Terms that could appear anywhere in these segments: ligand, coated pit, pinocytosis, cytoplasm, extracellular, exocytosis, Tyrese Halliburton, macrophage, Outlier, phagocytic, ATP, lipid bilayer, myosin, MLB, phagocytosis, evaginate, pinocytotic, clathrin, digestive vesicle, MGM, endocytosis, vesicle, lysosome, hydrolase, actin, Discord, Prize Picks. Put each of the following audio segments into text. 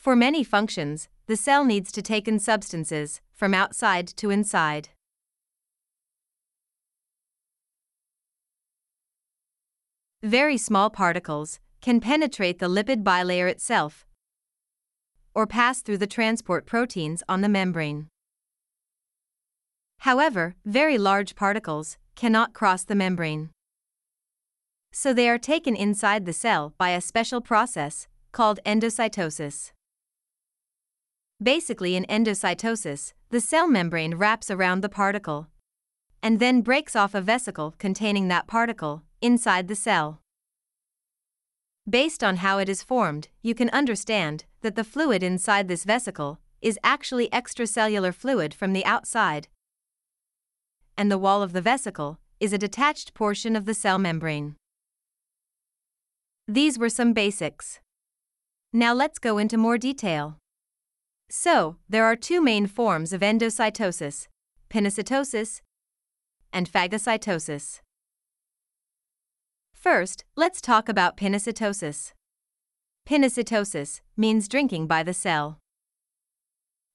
For many functions, the cell needs to take in substances from outside to inside. Very small particles can penetrate the lipid bilayer itself or pass through the transport proteins on the membrane. However, very large particles cannot cross the membrane, so they are taken inside the cell by a special process called endocytosis. Basically, in endocytosis, the cell membrane wraps around the particle and then breaks off a vesicle containing that particle inside the cell. Based on how it is formed, you can understand that the fluid inside this vesicle is actually extracellular fluid from the outside, and the wall of the vesicle is a detached portion of the cell membrane. These were some basics. Now let's go into more detail. So, there are two main forms of endocytosis: pinocytosis and phagocytosis. First, let's talk about pinocytosis. Pinocytosis means drinking by the cell.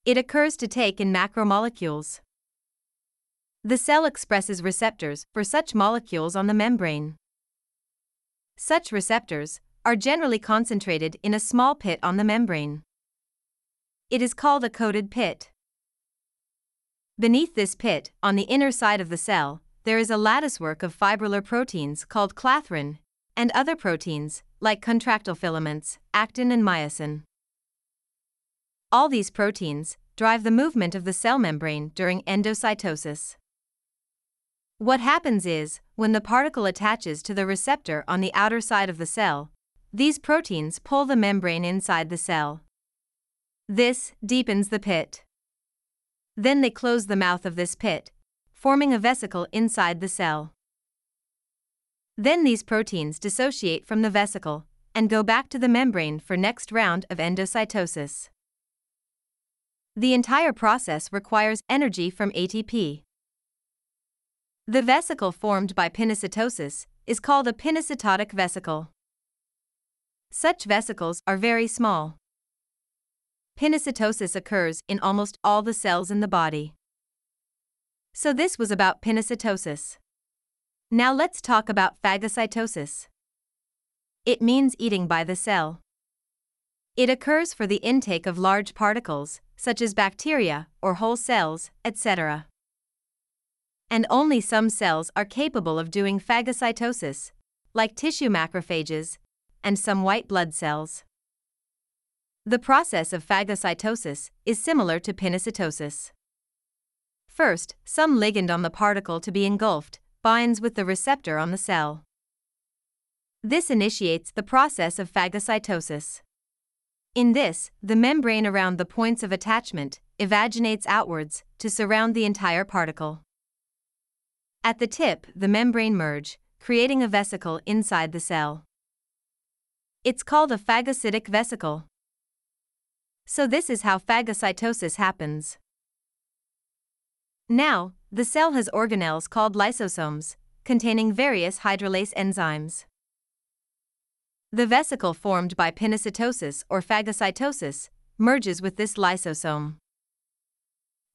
It occurs to take in macromolecules. The cell expresses receptors for such molecules on the membrane. Such receptors are generally concentrated in a small pit on the membrane. It is called a coated pit. Beneath this pit, on the inner side of the cell, there is a latticework of fibrillar proteins called clathrin, and other proteins, like contractile filaments, actin and myosin. All these proteins drive the movement of the cell membrane during endocytosis. What happens is, when the particle attaches to the receptor on the outer side of the cell, these proteins pull the membrane inside the cell. This deepens the pit. Then they close the mouth of this pit, forming a vesicle inside the cell. Then these proteins dissociate from the vesicle and go back to the membrane for next round of endocytosis. The entire process requires energy from ATP. The vesicle formed by pinocytosis is called a pinocytotic vesicle. Such vesicles are very small. Pinocytosis occurs in almost all the cells in the body. So this was about pinocytosis. Now let's talk about phagocytosis. It means eating by the cell. It occurs for the intake of large particles, such as bacteria or whole cells, etc. And only some cells are capable of doing phagocytosis, like tissue macrophages and some white blood cells. The process of phagocytosis is similar to pinocytosis. First, some ligand on the particle to be engulfed binds with the receptor on the cell. This initiates the process of phagocytosis. In this, the membrane around the points of attachment evaginates outwards to surround the entire particle. At the tip, the membrane merge, creating a vesicle inside the cell. It's called a phagocytic vesicle. So this is how phagocytosis happens. Now, the cell has organelles called lysosomes, containing various hydrolase enzymes. The vesicle formed by pinocytosis or phagocytosis merges with this lysosome.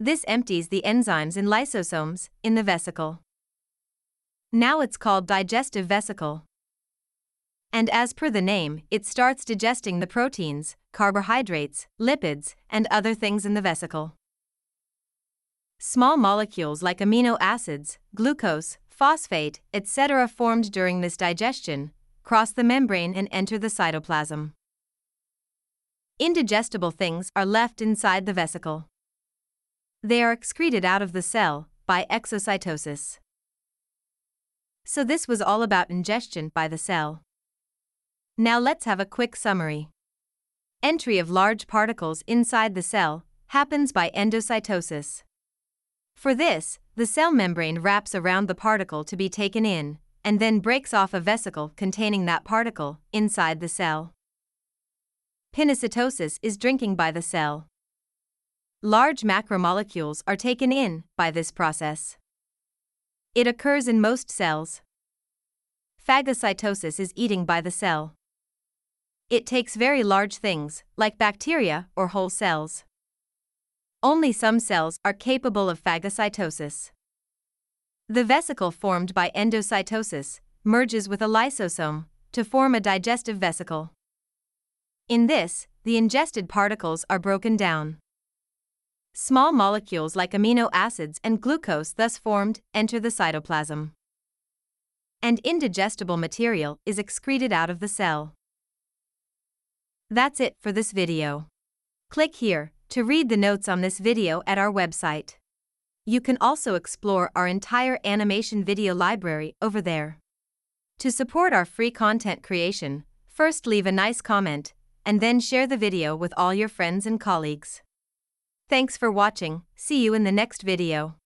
This empties the enzymes in lysosomes in the vesicle. Now it's called digestive vesicle. And as per the name, it starts digesting the proteins, carbohydrates, lipids, and other things in the vesicle. Small molecules like amino acids, glucose, phosphate, etc. formed during this digestion cross the membrane and enter the cytoplasm. Indigestible things are left inside the vesicle. They are excreted out of the cell by exocytosis. So this was all about ingestion by the cell. Now let's have a quick summary. Entry of large particles inside the cell happens by endocytosis. For this, the cell membrane wraps around the particle to be taken in, and then breaks off a vesicle containing that particle inside the cell. Pinocytosis is drinking by the cell. Large macromolecules are taken in by this process. It occurs in most cells. Phagocytosis is eating by the cell. It takes very large things, like bacteria or whole cells. Only some cells are capable of phagocytosis. The vesicle formed by endocytosis merges with a lysosome to form a digestive vesicle. In this, the ingested particles are broken down. Small molecules like amino acids and glucose thus formed enter the cytoplasm. And indigestible material is excreted out of the cell. That's it for this video. Click here to read the notes on this video at our website. You can also explore our entire animation video library over there. To support our free content creation, first leave a nice comment, and then share the video with all your friends and colleagues. Thanks for watching, see you in the next video.